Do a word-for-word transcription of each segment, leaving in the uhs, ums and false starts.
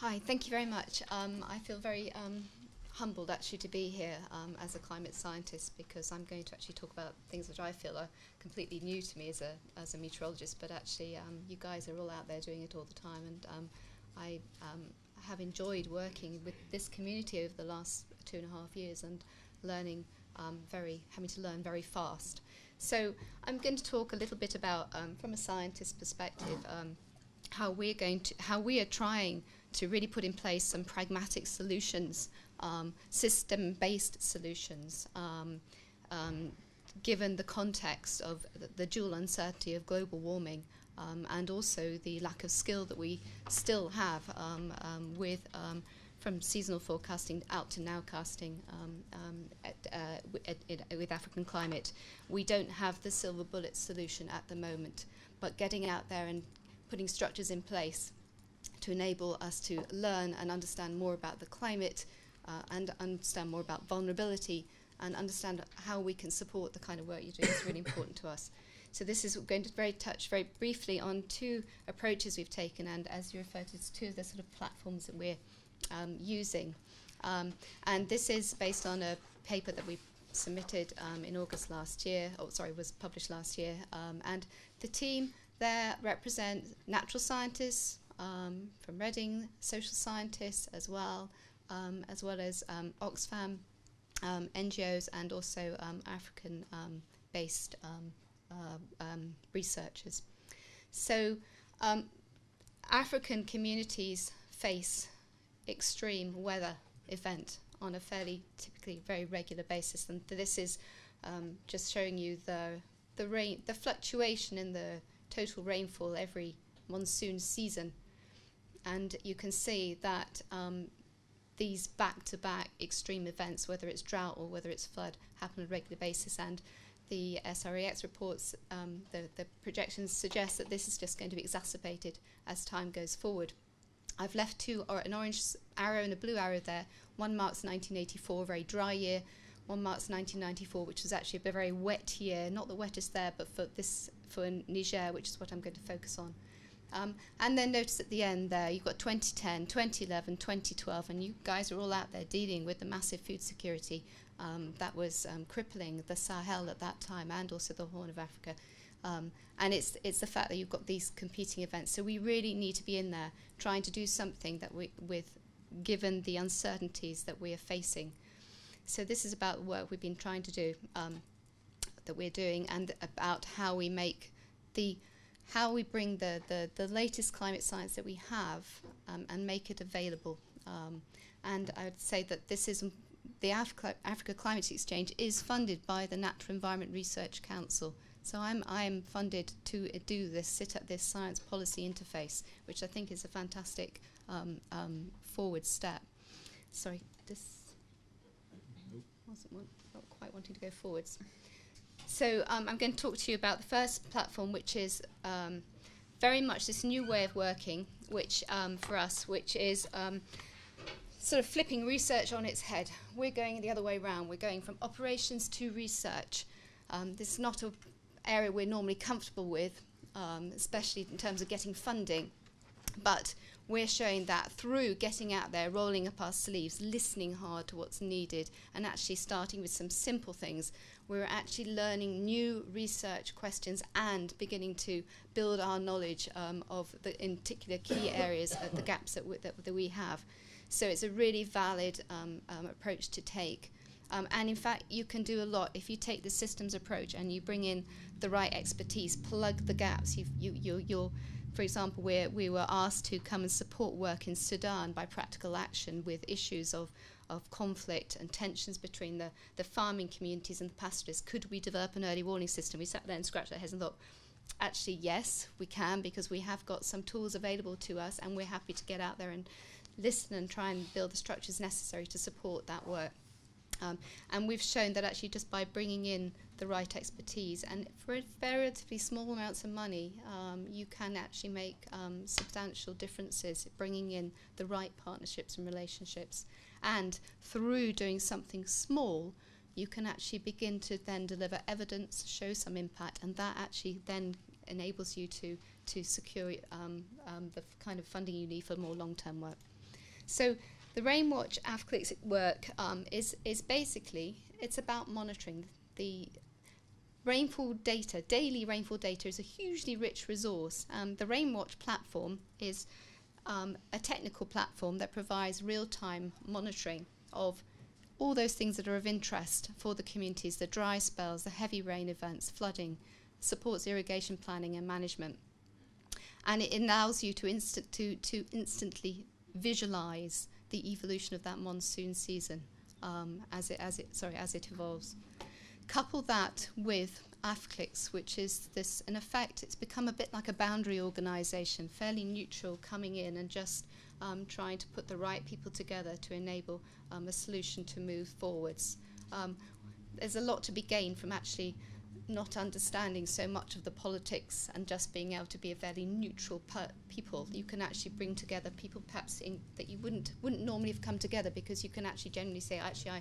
Hi, thank you very much. Um, I feel very um, humbled actually to be here um, as a climate scientist, because I'm going to actually talk about things that I feel are completely new to me as a, as a meteorologist, but actually um, you guys are all out there doing it all the time, and um, I um, have enjoyed working with this community over the last two and a half years and learning um, very, having to learn very fast. So I'm going to talk a little bit about, um, from a scientist perspective, um, how we're going to, how we are trying to really put in place some pragmatic solutions, um, system-based solutions, um, um, given the context of the, the dual uncertainty of global warming, um, and also the lack of skill that we still have um, um, with um, from seasonal forecasting out to nowcasting um, um, at, uh, w at, in, with African climate. We don't have the silver bullet solution at the moment, but getting out there and putting structures in place to enable us to learn and understand more about the climate, uh, and understand more about vulnerability, and understand how we can support the kind of work you're doing is really important to us. So this is going to very touch very briefly on two approaches we've taken, and as you referred to, it's two of the sort of platforms that we're Um, using. Um, and this is based on a paper that we submitted um, in August last year, oh sorry, was published last year, um, and the team there represent natural scientists um, from Reading, social scientists as well, um, as well as um, Oxfam, um, N G Os, and also um, African um, based um, uh, um, researchers. So um, African communities face extreme weather event on a fairly typically very regular basis, and th this is um, just showing you the the rain the fluctuation in the total rainfall every monsoon season, and you can see that um, these back-to-back extreme events, whether it's drought or whether it's flood, happen on a regular basis, and the S R E X reports, um, the, the projections suggest that this is just going to be exacerbated as time goes forward. I've left two, or an orange arrow and a blue arrow there. One marks nineteen eighty-four, a very dry year. One marks nineteen ninety-four, which was actually a very wet year. Not the wettest there, but for this, for Niger, which is what I'm going to focus on. Um, and then notice at the end there, you've got twenty ten, twenty eleven, twenty twelve, and you guys are all out there dealing with the massive food security um, that was um, crippling the Sahel at that time, and also the Horn of Africa. Um, and it's, it's the fact that you've got these competing events. So we really need to be in there trying to do something that we, with, given the uncertainties that we are facing. So this is about the work we've been trying to do, um, that we're doing, and about how we make the, how we bring the, the, the latest climate science that we have um, and make it available. Um, and I would say that this is, the Africa, Africa Climate Exchange is funded by the Natural Environment Research Council. So I'm, I'm funded to uh, do this, sit at this science policy interface, which I think is a fantastic um, um, forward step. Sorry, this wasn't want, not quite wanting to go forwards. So um, I'm going to talk to you about the first platform, which is um, very much this new way of working, which um, for us, which is um, sort of flipping research on its head. We're going the other way around. We're going from operations to research. Um, this is not a area we're normally comfortable with, um, especially in terms of getting funding, but we're showing that through getting out there, rolling up our sleeves, listening hard to what's needed, and actually starting with some simple things. We're actually learning new research questions and beginning to build our knowledge um, of the in particular key areas of the gaps that we, that, that we have. So it's a really valid um, um, approach to take. Um, and in fact, you can do a lot if you take the systems approach and you bring in the right expertise, plug the gaps. You've, you, you, you're, for example, we're, we were asked to come and support work in Sudan by Practical Action with issues of, of conflict and tensions between the, the farming communities and the pastoralists. Could we develop an early warning system? We sat there and scratched our heads and thought, actually, yes, we can, because we have got some tools available to us, and we're happy to get out there and listen and try and build the structures necessary to support that work. Um, and we've shown that actually just by bringing in the right expertise and for relatively small amounts of money, um, you can actually make um, substantial differences, bringing in the right partnerships and relationships. And through doing something small, you can actually begin to then deliver evidence, show some impact, and that actually then enables you to, to secure um, um, the kind of funding you need for more long-term work. So the RainWatch AfClix work um, is, is basically, it's about monitoring the rainfall data. Daily rainfall data is a hugely rich resource. Um, the RainWatch platform is um, a technical platform that provides real-time monitoring of all those things that are of interest for the communities, the dry spells, the heavy rain events, flooding, supports irrigation planning and management. And it allows you to, instant to, to instantly visualise the evolution of that monsoon season um, as, it, as, it, sorry, as it evolves. Couple that with AfClix, which is this, in effect, it's become a bit like a boundary organisation, fairly neutral, coming in and just um, trying to put the right people together to enable um, a solution to move forwards. Um, there's a lot to be gained from actually not understanding so much of the politics and just being able to be a fairly neutral per people. You can actually bring together people perhaps in, that you wouldn't wouldn't normally have come together, because you can actually generally say, actually, I,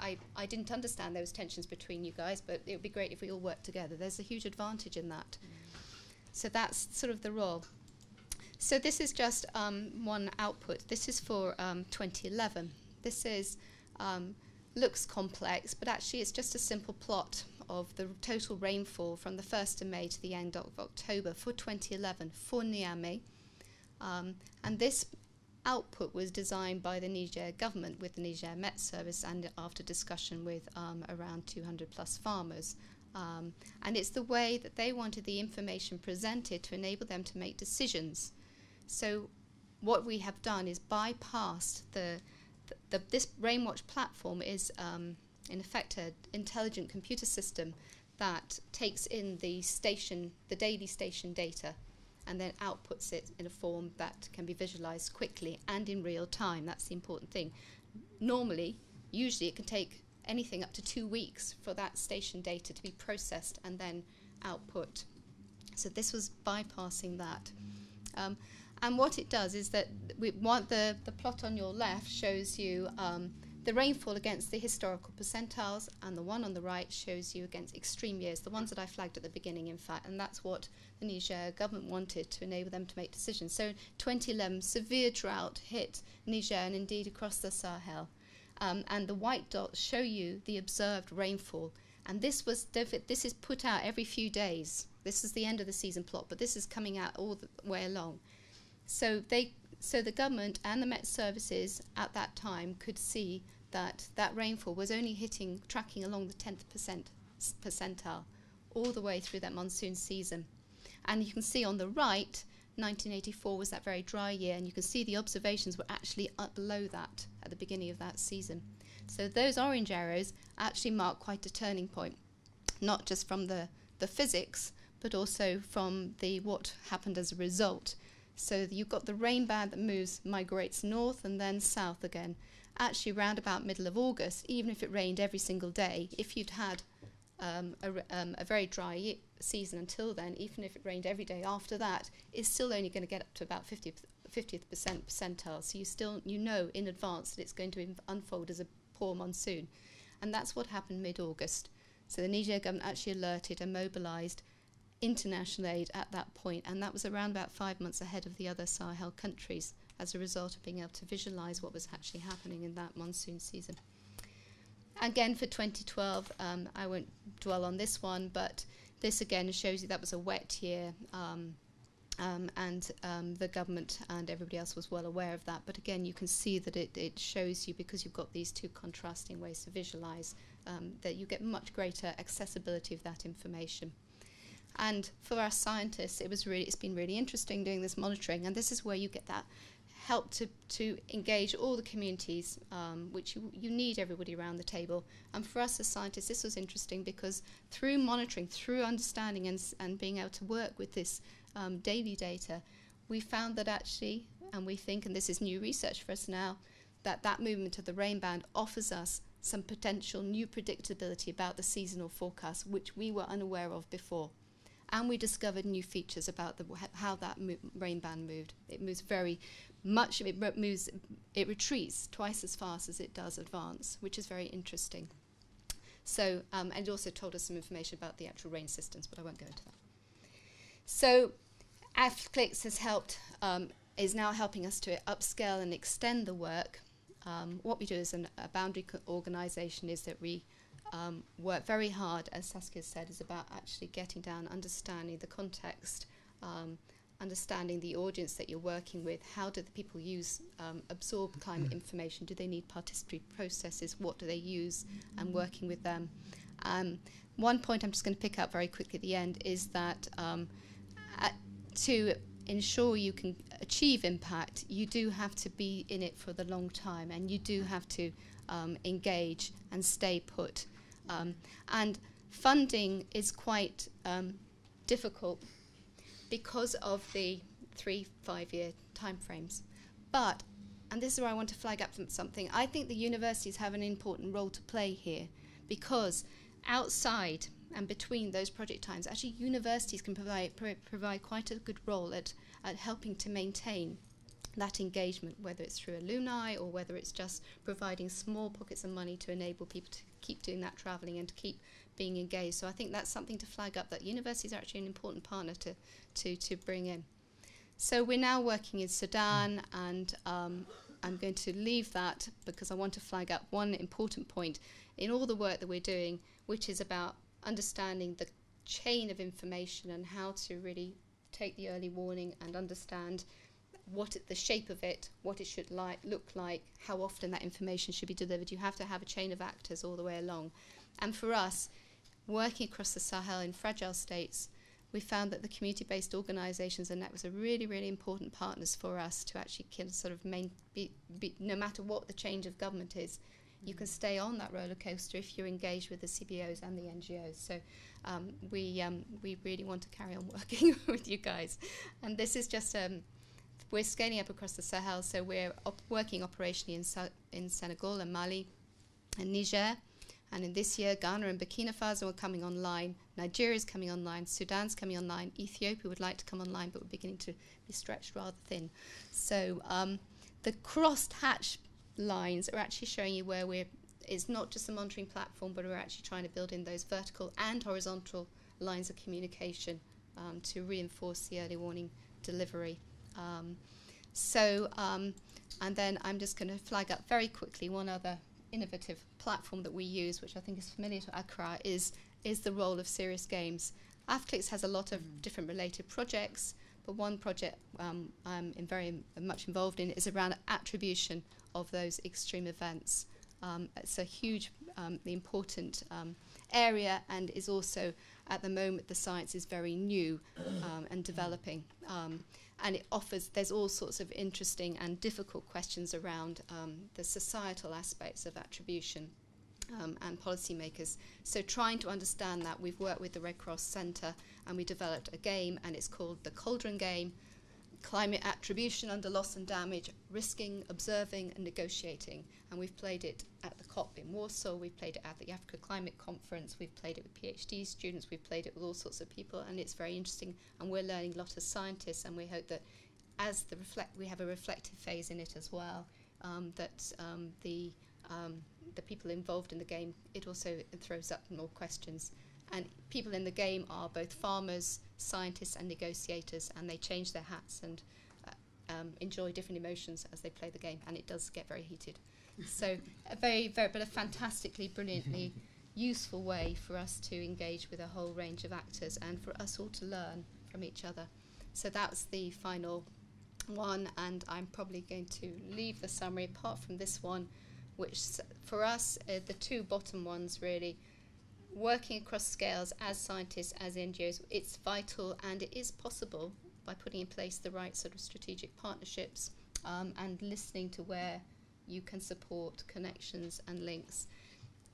I, I didn't understand those tensions between you guys, but it would be great if we all worked together. There's a huge advantage in that. Mm. So that's sort of the role. So this is just um, one output. This is for um, twenty eleven. This is um, looks complex, but actually it's just a simple plot of the total rainfall from the first of May to the end of October for twenty eleven for Niamey. Um, and this output was designed by the Niger government with the Niger Met Service, and after discussion with um, around two hundred plus farmers. Um, and it's the way that they wanted the information presented to enable them to make decisions. So what we have done is bypassed the, the, the this RainWatch platform is um, in effect an intelligent computer system that takes in the station, the daily station data, and then outputs it in a form that can be visualized quickly and in real time. That's the important thing. Normally, usually it can take anything up to two weeks for that station data to be processed and then output. So this was bypassing that. Um, and what it does is that we want the, the plot on your left shows you um, the rainfall against the historical percentiles, and the one on the right shows you against extreme years, the ones that I flagged at the beginning, in fact, and that's what the Niger government wanted to enable them to make decisions. So twenty eleven, severe drought hit Niger and indeed across the Sahel, um, and the white dots show you the observed rainfall, and this was this is put out every few days. This is the end of the season plot, but this is coming out all the way along. So they, so the government and the Met Services at that time could see that that rainfall was only hitting, tracking along the tenth percentile all the way through that monsoon season. And you can see on the right, nineteen eighty-four was that very dry year, and you can see the observations were actually up below that at the beginning of that season. So those orange arrows actually mark quite a turning point, not just from the, the physics, but also from the what happened as a result. So you've got the rain band that moves, migrates north and then south again. Actually, round about middle of August, even if it rained every single day, if you'd had um, a, um, a very dry season until then, even if it rained every day after that, it's still only going to get up to about fiftieth percentile. So you still, you know in advance that it's going to unfold as a poor monsoon. And that's what happened mid-August. So the Niger government actually alerted and mobilised international aid at that point, and that was around about five months ahead of the other Sahel countries, as a result of being able to visualise what was actually happening in that monsoon season. Again, for twenty twelve, um, I won't dwell on this one, but this again shows you that was a wet year, um, um, and um, the government and everybody else was well aware of that. But again, you can see that it, it shows you, because you've got these two contrasting ways to visualise, um, that you get much greater accessibility of that information. And for our scientists, it was really, it's been really interesting doing this monitoring, and this is where you get that help to, to engage all the communities, um, which you, you need everybody around the table. And for us as scientists, this was interesting, because through monitoring, through understanding and, and being able to work with this um, daily data, we found that actually, and we think, and this is new research for us now, that that movement of the rain band offers us some potential new predictability about the seasonal forecast, which we were unaware of before. And we discovered new features about the, how that rain band moved. It moves very much, it moves, it retreats twice as fast as it does advance, which is very interesting. So, um, and it also told us some information about the actual rain systems, but I won't go into that. So AfClix has helped um, is now helping us to upscale and extend the work. Um, what we do as an, a boundary organisation is that we um, work very hard, as Saskia said, is about actually getting down, understanding the context, um, understanding the audience that you're working with. How do the people use, um, absorb climate information? Do they need participatory processes? What do they use? And working with them. Um, one point I'm just going to pick up very quickly at the end is that um, at, to ensure you can achieve impact, you do have to be in it for the long time, and you do have to um, engage and stay put. Um, and funding is quite um, difficult because of the three, five-year timeframes. But, and this is where I want to flag up something, I think the universities have an important role to play here, because outside and between those project times, actually universities can provide, pro provide quite a good role at, at helping to maintain that engagement, whether it's through alumni or whether it's just providing small pockets of money to enable people to keep doing that travelling and to keep being engaged. So I think that's something to flag up, that universities are actually an important partner to, to, to bring in. So we're now working in Sudan, and um, I'm going to leave that because I want to flag up one important point in all the work that we're doing, which is about understanding the chain of information and how to really take the early warning and understand what it, the shape of it, what it should like, look like, how often that information should be delivered. You have to have a chain of actors all the way along. And for us, working across the Sahel in fragile states, we found that the community-based organisations and networks are really, really important partners for us to actually can sort of main be, be, no matter what the change of government is, you can stay on that roller coaster if you're engaged with the C B Os and the N G Os. So um, we um, we really want to carry on working with you guys. And this is just, um, we're scaling up across the Sahel, so we're op working operationally in, Sa in Senegal and Mali and Niger. And in this year, Ghana and Burkina Faso are coming online, Nigeria's coming online, Sudan's coming online, Ethiopia would like to come online, but we're beginning to be stretched rather thin. So um, the crossed-hatch lines are actually showing you where we're, it's not just a monitoring platform, but we're actually trying to build in those vertical and horizontal lines of communication um, to reinforce the early warning delivery. Um, so, um, and then I'm just going to flag up very quickly one other innovative platform that we use, which I think is familiar to ACCRA, is, is the role of serious games. AfClix has a lot of mm. different related projects, but one project um, I'm in very much involved in is around attribution of those extreme events. Um, it's a huge, um, important um, area, and is also, at the moment, the science is very new um, and developing. Um, and it offers, there's all sorts of interesting and difficult questions around um, the societal aspects of attribution um, and policymakers. So trying to understand that, we've worked with the Red Cross Centre, and we developed a game, and it's called the Cauldron Game: Climate Attribution Under Loss and Damage, Risking, Observing and Negotiating. And we've played it at the COP in Warsaw, we've played it at the Africa Climate Conference, we've played it with PhD students, we've played it with all sorts of people, and it's very interesting, and we're learning a lot as scientists, and we hope that as the reflect, we have a reflective phase in it as well, um, that um, the, um, the people involved in the game, it also throws up more questions. And people in the game are both farmers, scientists and negotiators, and they change their hats and uh, um, enjoy different emotions as they play the game, and it does get very heated. So a very, very, but a fantastically, brilliantly useful way for us to engage with a whole range of actors and for us all to learn from each other. So that's the final one, and I'm probably going to leave the summary apart from this one, which for us, uh, the two bottom ones really, working across scales as scientists, as N G Os, it's vital, and it is possible by putting in place the right sort of strategic partnerships um, and listening to where you can support connections and links.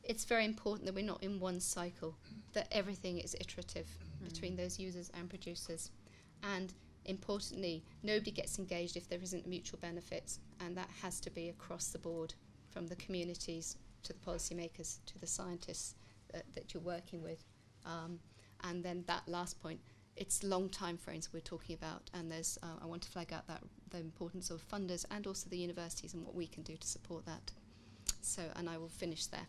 It's very important that we're not in one cycle, that everything is iterative mm-hmm. between those users and producers. And importantly, nobody gets engaged if there isn't mutual benefits, and that has to be across the board, from the communities to the policymakers to the scientists that you're working with. Um, and then that last point, it's long time frames we're talking about, and there's uh, I want to flag out that the importance of funders and also the universities and what we can do to support that. So, and I will finish there.